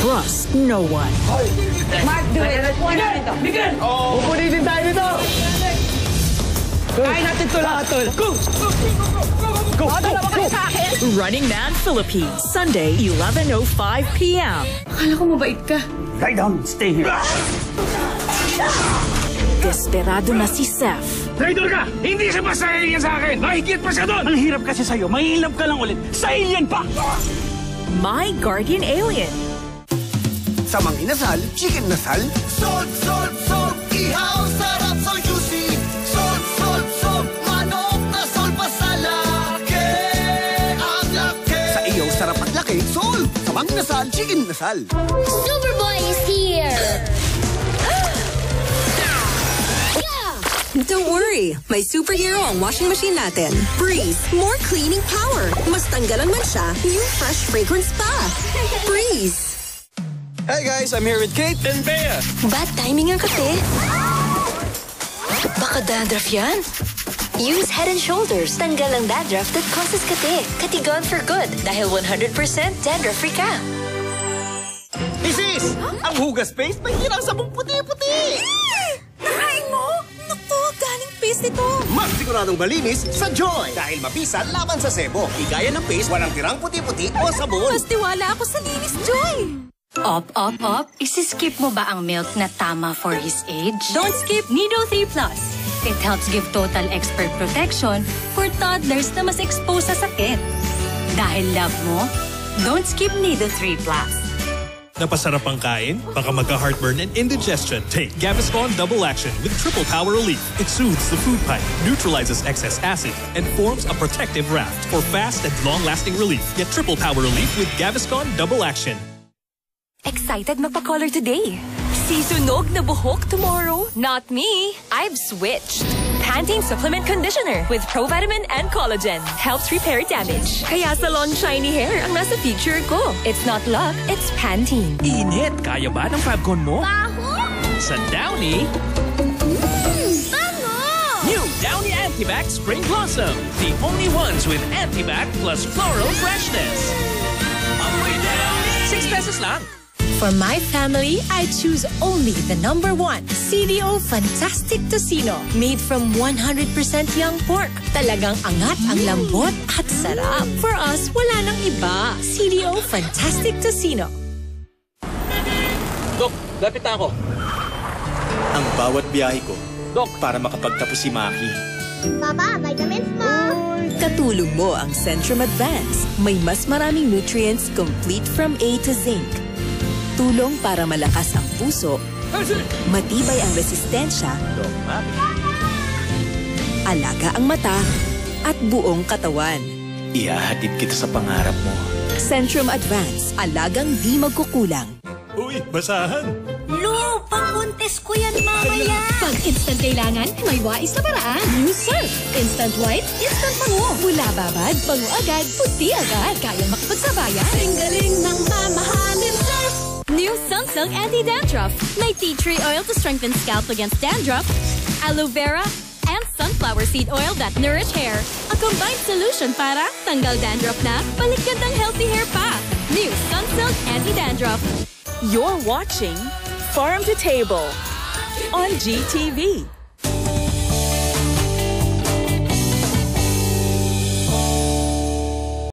Trust no one. Mark, do it. Bigyan! Pupunitin tayo nito! Kain natin ito lahat, tol. Go! Go! Go! Go! Go! Running Man Philippines, Sunday, 11:05 p.m. Akala ko mabait ka. Lie down, stay here. Desperado na si Seth. Traitor ka! Hindi siya basta alien sa akin! Mahigit pa siya doon! Ang hirap kasi sa'yo, may ilap ka lang ulit. Sa alien pa! My Guardian Alien. Sa Mang Inasal, Chicken Nasal. Salt, salt, salt, ihaw, sarap, so juicy. Salt, salt, salt, manok na sol pa sa laki. Ang laki. Sa iyo, sarap at laki, sol. Sa Mang Inasal, Chicken Nasal. Superboy is here! Don't worry, may superhero ang washing machine natin. Breeze, more cleaning power. Mas tanggalan man siya, new fresh fragrance pa. Breeze. Hi guys, I'm here with Kate and Bea. Bad timing ang kape. Baka dandruff yan? Use Head and Shoulders. Tanggal ang dandruff that causes kape. Katigon for good dahil 100% dandruff-free ka. Isis! Huh? Ang hugas paste may hirang sabong puti-puti! Nakain mo? Paste nito. Mas siguradong malinis sa Joy. Dahil mabisa laban sa sebo. Igaya ng paste, walang tirang puti-puti o sabon. Mas tiwala ako sa linis, Joy. Op, op, op. Isiskip mo ba ang milk na tama for his age? Don't skip Nido 3+. It helps give total expert protection for toddlers na mas exposed sa sakit. Dahil love mo, don't skip Nido 3+. Napasarap ang kain, baka magka-heartburn and indigestion. Take Gaviscon Double Action with triple power relief. It soothes the food pipe, neutralizes excess acid, and forms a protective raft for fast and long-lasting relief. Get triple power relief with Gaviscon Double Action. Excited magpa-color today. Sisunog na buhok tomorrow? Not me. I've switched. Pantene Supplement Conditioner with provitamin and collagen. Helps repair damage. Kaya salon shiny hair ang nasa feature ko. It's not luck, it's Pantene. Init! Kaya ba ng Fabcon mo? Baho! Sa Downy... Bango! New Downy Antibac Spring Blossom. The only ones with Antibac plus floral freshness. Amoy Downy! ₱6 lang. For my family, I choose only the #1, CDO Funtastyk Tocino. Made from 100% young pork. Talagang angat ang lambot at sarap. For us, wala nang iba. CDO Funtastyk Tocino. Dok, lapit na ako. Ang bawat biyahe ko, Dok, para makapagtapos si Maki. Papa, vitamins mo! Katulong mo ang Centrum Advance. May mas maraming nutrients complete from A to zinc. Tulong para malakas ang puso, matibay ang resistensya, alaga ang mata, at buong katawan. Iahatid kita sa pangarap mo. Centrum Advance, alagang di magkukulang. Uy, basahan! No, pang-contest ko yan mamaya! Pag instant kailangan, may wais na paraan. New Surf. Instant white, instant pango. Mula babad, pango agad, puti agad. Kaya makipagsabayan. Ang galing ng mamahalin Surf! New Sunsilk Anti-Dandruff. May tea tree oil to strengthen scalp against dandruff, aloe vera, and sunflower seed oil that nourish hair. A combined solution para tanggal dandruff na, balikan ng healthy hair pa. New Sunsilk Anti-Dandruff. You're watching Farm to Table on GTV.